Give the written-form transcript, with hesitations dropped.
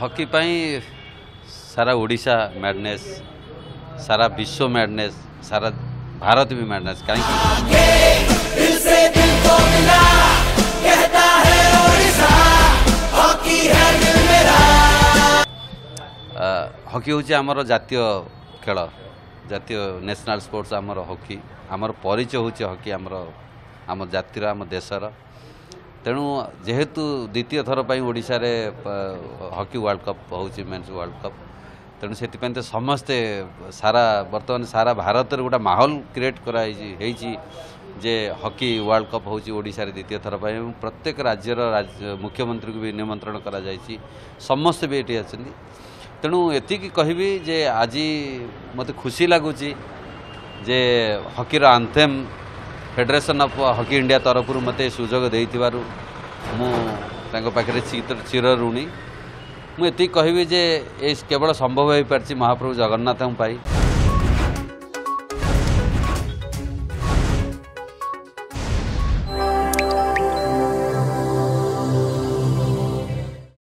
Hockey सारा Odisha madness, सारा विश्व मैडनेस, सारा भारत भी मैडनेस। हॉकी होची आमर जातीय खेल, जातीय नेशनल स्पोर्ट्स आमर हॉकी, आमर परिचय होची हॉकी, आम जातिर आम देशर। तेणु जेहेतु द्वितीय थर पर ओडिशा रे हॉकी वर्ल्ड कप होची, मेन्स वर्ल्ड कप। तेणु से समस्ते सारा बर्तमान सारा भारत रे गोटा माहौल क्रिएट कराई जे हॉकी वर्ल्ड कप होची ओडिशा रे द्वितीय थर पर। प्रत्येक राज्यर मुख्यमंत्री को भी निमंत्रण करा जायछि, समस्ते भी ये अच्छे। तेणु एतिक कहबी जे आज मते खुशी लागुची जे हॉकी रा anthem federation of hockey India तरफ मते सुजोग दे पाखे चिर ऋणी। मुझे कहबी जे केवल संभव हो पार्टी महाप्रभु जगन्नाथ।